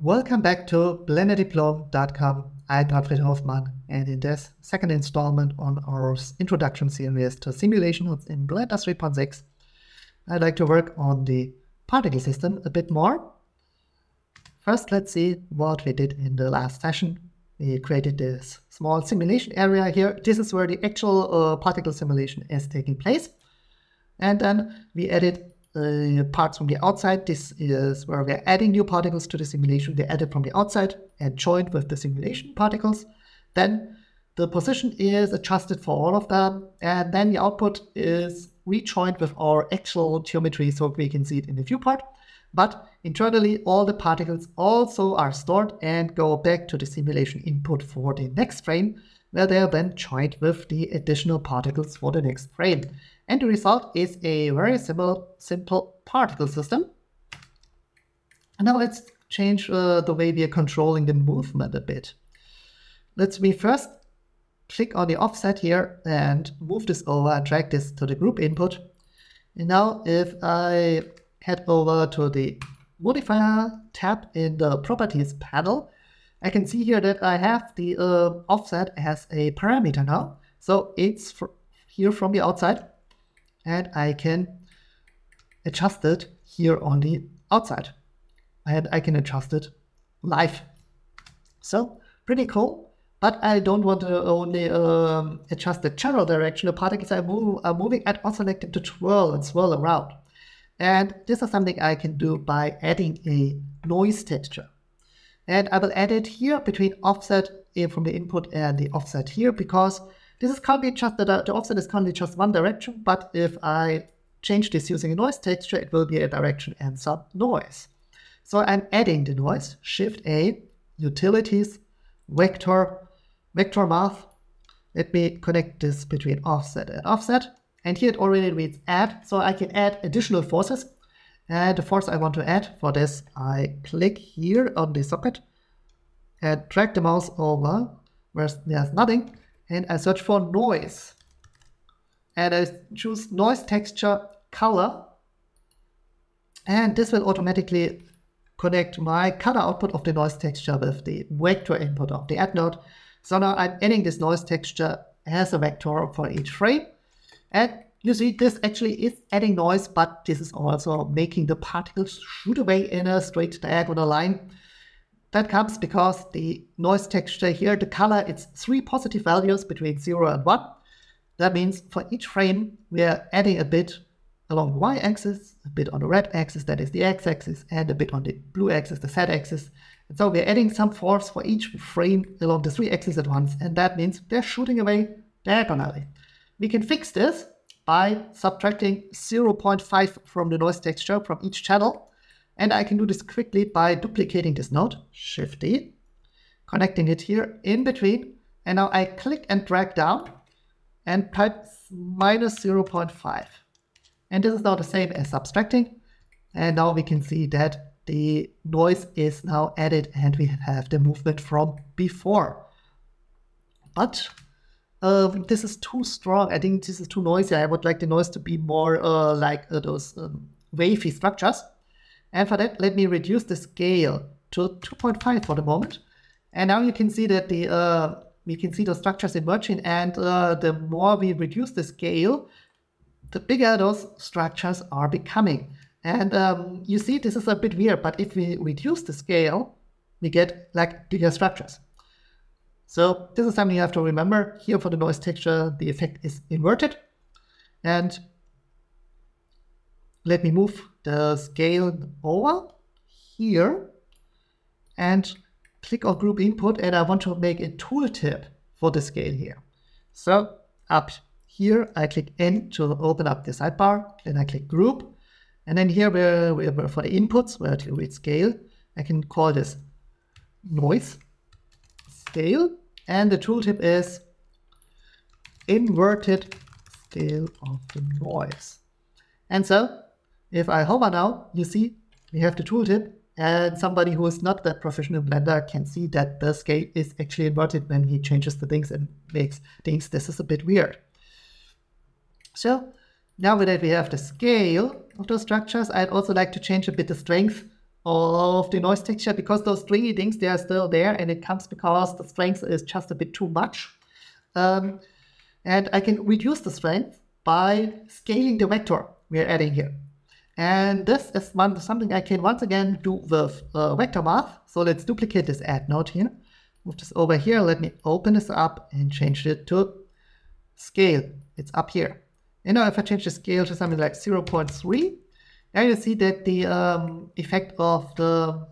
Welcome back to BlenderDiplom.com. I'm Patrick Hofmann, and in this second installment on our introduction series to simulations in Blender 3.6, I'd like to work on the particle system a bit more. First, let's see what we did in the last session. We created this small simulation area here. This is where the actual particle simulation is taking place. And then we added parts from the outside. This is where we're adding new particles to the simulation. They added from the outside and joined with the simulation particles. Then the position is adjusted for all of them. And then the output is rejoined with our actual geometry so we can see it in the view part. But internally, all the particles also are stored and go back to the simulation input for the next frame, where they are then joined with the additional particles for the next frame. And the result is a very simple particle system. And now let's change the way we are controlling the movement a bit. Let's first click on the offset here and move this over and drag this to the group input. And now if I head over to the modifier tab in the properties panel, I can see here that I have the offset as a parameter now. So it's here from the outside, and I can adjust it here on the outside, and I can adjust it live. So pretty cool, but I don't want to only adjust the general direction the particles are moving. I'd also like them to twirl and swirl around. And this is something I can do by adding a noise texture. And I will add it here between offset from the input and the offset here, because this is currently just the offset is currently just one direction, but if I change this using a noise texture, it will be a direction and some noise. So I'm adding the noise, Shift A, Utilities, Vector Math. Let me connect this between offset and offset. And here it already reads add, so I can add additional forces. And the force I want to add for this, I click here on the socket and drag the mouse over where there's nothing. And I search for noise. And I choose noise, texture, color. And this will automatically connect my color output of the noise texture with the vector input of the add node. So now I'm adding this noise texture as a vector for each frame. And you see, this actually is adding noise, but this is also making the particles shoot away in a straight diagonal line. That comes because the noise texture here, the color, it's three positive values between 0 and 1. That means for each frame, we are adding a bit along the y-axis, a bit on the red axis, that is the x-axis, and a bit on the blue axis, the z-axis. And so we're adding some force for each frame along the three axes at once, and that means they're shooting away diagonally. We can fix this by subtracting 0.5 from the noise texture from each channel. And I can do this quickly by duplicating this node, Shift D, connecting it here in between. And now I click and drag down and type minus -0.5. And this is now the same as subtracting. And now we can see that the noise is now added and we have the movement from before. But this is too strong. I think this is too noisy. I would like the noise to be more like those wavy structures. And for that, let me reduce the scale to 2.5 for the moment. And now you can see that the we can see those structures emerging. And the more we reduce the scale, the bigger those structures are becoming. And you see, this is a bit weird. But if we reduce the scale, we get like bigger structures. So this is something you have to remember. Here for the noise texture, the effect is inverted. And let me move the scale over here and click on group input. And I want to make a tooltip for the scale here. So up here, I click N to open up the sidebar. Then I click group. And then here where for the inputs, where to read scale, I can call this noise scale, and the tooltip is inverted scale of the noise. And so if I hover now, you see we have the tooltip, and somebody who is not that professional Blender can see that the scale is actually inverted when he changes the things and makes things. This is a bit weird. So now that we have the scale of those structures, I'd also like to change a bit the strength of the noise texture, because those stringy things, they are still there, and it comes because the strength is just a bit too much. And I can reduce the strength by scaling the vector we are adding here. And this is something I can once again do with vector math. So let's duplicate this add node here. Move this over here. Let me open this up and change it to scale. It's up here. And now if I change the scale to something like 0.3, now you see that the effect of the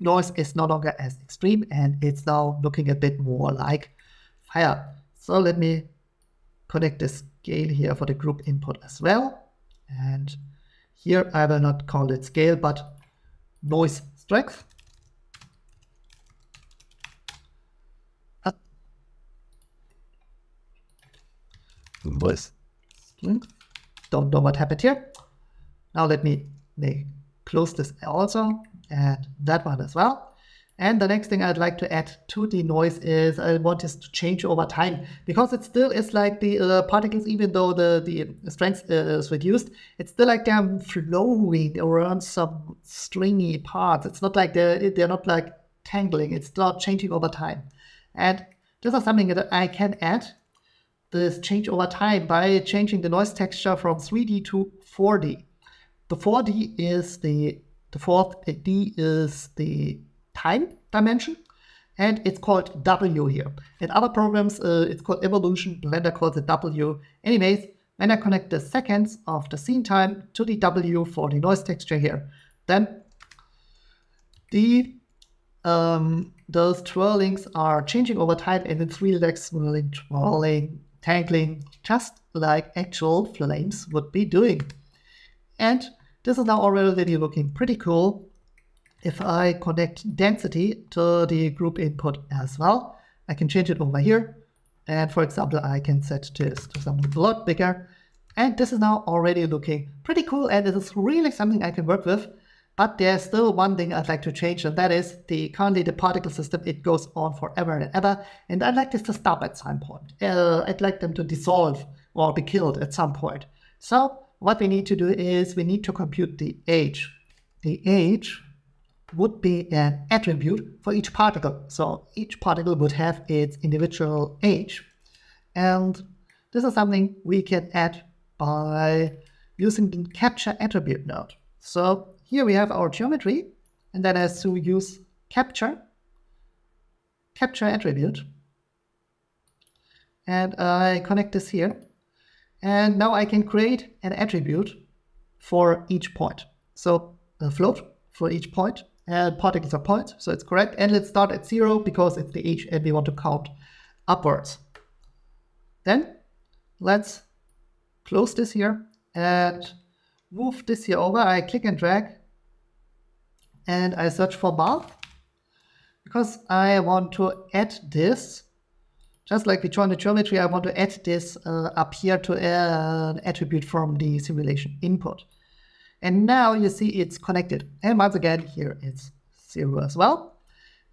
noise is no longer as extreme, and it's now looking a bit more like fire. So let me connect the scale here for the group input as well. And here I will not call it scale, but noise strength. Noise strength. Don't know what happened here. Now let me close this also, and that one as well. And the next thing I'd like to add to the noise is I want this to change over time, because it still is like the particles, even though the strength is reduced, it's still like they're flowing around some stringy parts. It's not like they're not like tangling, it's not changing over time. And this is something that I can add, this change over time, by changing the noise texture from 3D to 4D. The 4D is the fourth D is the time dimension, and it's called W here. In other programs, it's called evolution. Blender calls it W. Anyways, when I connect the seconds of the scene time to the W for the noise texture here, then the those twirlings are changing over time, and it's really like swirling, twirling, tangling, just like actual flames would be doing. And this is now already looking pretty cool. If I connect density to the group input as well, I can change it over here. And for example, I can set this to something a lot bigger. And this is now already looking pretty cool, and it is really something I can work with. But there's still one thing I'd like to change, and that is currently the particle system. It goes on forever and ever, and I'd like this to stop at some point. I'd like them to dissolve or be killed at some point. So what we need to do is we need to compute the age. The age would be an attribute for each particle. So each particle would have its individual age. And this is something we can add by using the capture attribute node. So here we have our geometry, and that has to use capture attribute. And I connect this here. And now I can create an attribute for each point. So a float for each point, and particles are points, so it's correct. And let's start at 0 because it's the age and we want to count upwards. Then let's close this here and move this here over. I click and drag, and I search for mouth, because I want to add this. Just like we joined the geometry, I want to add this up here to an attribute from the simulation input. And now you see it's connected. And once again, here it's 0 as well.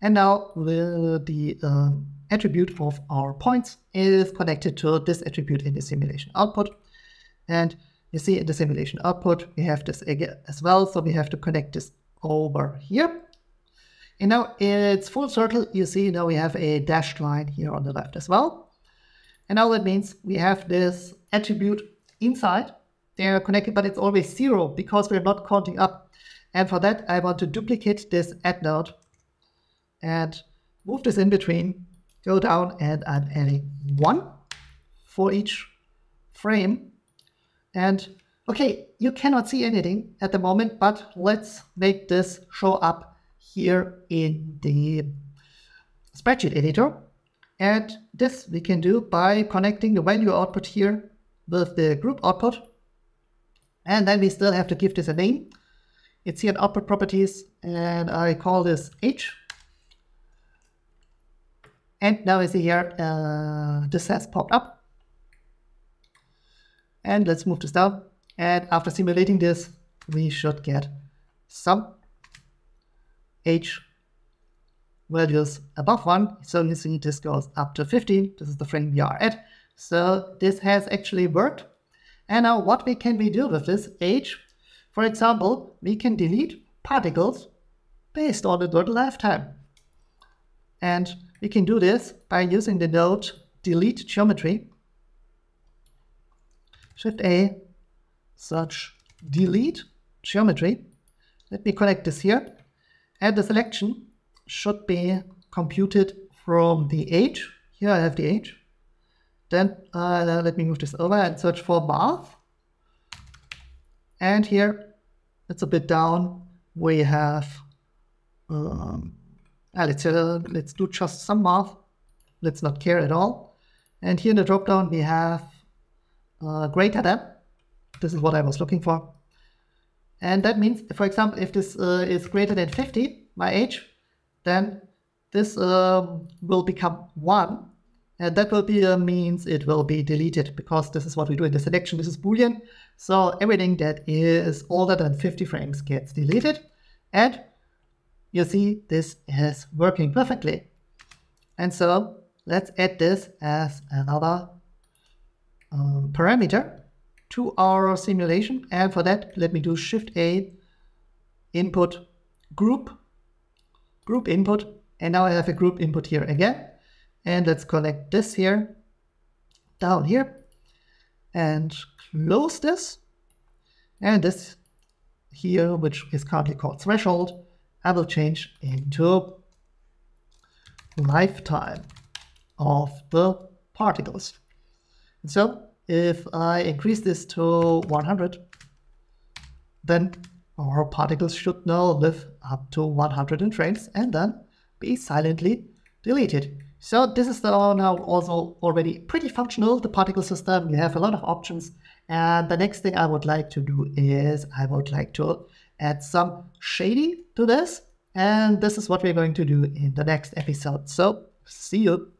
And now the attribute of our points is connected to this attribute in the simulation output. And you see in the simulation output, we have this again as well. So we have to connect this over here. And now it's full circle. You see now we have a dashed line here on the left as well. And now that means we have this attribute inside. They are connected, but it's always 0 because we're not counting up. And for that, I want to duplicate this add node and move this in between, go down, and I'm adding 1 for each frame. And okay, you cannot see anything at the moment, but let's make this show up here in the spreadsheet editor. And this we can do by connecting the value output here with the group output. And then we still have to give this a name. It's here in output properties, and I call this H. And now you see here, this has popped up. And let's move this down. And after simulating this, we should get some H values above 1. So you see this goes up to 15. This is the frame we are at. So this has actually worked. And now what we can do with this H? For example, we can delete particles based on the total lifetime. And we can do this by using the node delete geometry. Shift A, search delete geometry. Let me connect this here. And the selection should be computed from the age. Here I have the age. Then let me move this over and search for math. And here, it's a bit down. We have, let's do just some math. Let's not care at all. And here in the dropdown, we have greater than. This is what I was looking for. And that means, for example, if this is greater than 50, my age, then this will become 1. And that will be means it will be deleted, because this is what we do in the selection. This is Boolean. So everything that is older than 50 frames gets deleted. And you see this is working perfectly. And so let's add this as another parameter to our simulation. And for that, let me do Shift A, input, group input. And now I have a group input here again. And let's connect this here, down here, and close this. And this here, which is currently called threshold, I will change into lifetime of the particles. And so if I increase this to 100, then our particles should now live up to 100 frames and then be silently deleted. So this is now also already pretty functional, the particle system. You have a lot of options. And the next thing I would like to do is I would like to add some shading to this. And this is what we're going to do in the next episode. So see you.